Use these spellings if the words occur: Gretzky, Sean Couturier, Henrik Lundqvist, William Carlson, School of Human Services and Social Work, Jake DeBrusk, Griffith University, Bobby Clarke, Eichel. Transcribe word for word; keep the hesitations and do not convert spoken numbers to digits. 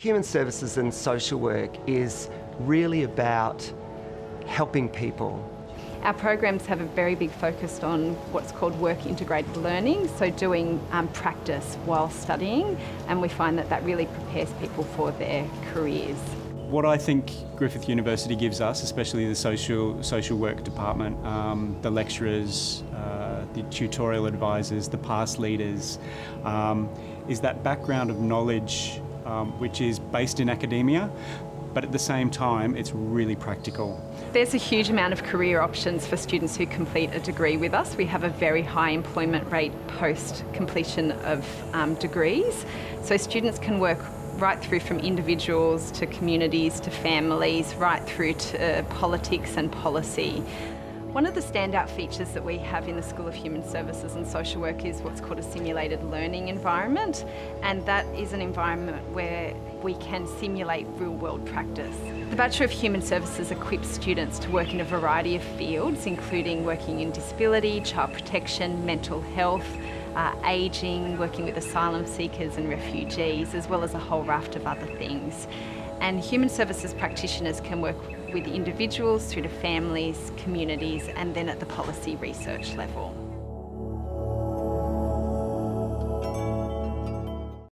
Human services and social work is really about helping people. Our programs have a very big focus on what's called work integrated learning, so doing um, practice while studying, and we find that that really prepares people for their careers. What I think Griffith University gives us, especially the social, social work department, um, the lecturers, uh, the tutorial advisors, the past leaders, um, is that background of knowledge Um, which is based in academia, but at the same time it's really practical. There's a huge amount of career options for students who complete a degree with us. We have a very high employment rate post completion of um, degrees, so students can work right through from individuals to communities to families, right through to uh, politics and policy. One of the standout features that we have in the School of Human Services and Social Work is what's called a simulated learning environment, and that is an environment where we can simulate real-world practice. The Bachelor of Human Services equips students to work in a variety of fields, including working in disability, child protection, mental health, uh, ageing, working with asylum seekers and refugees, as well as a whole raft of other things. And human services practitioners can work with individuals through to families, communities, and then at the policy research level.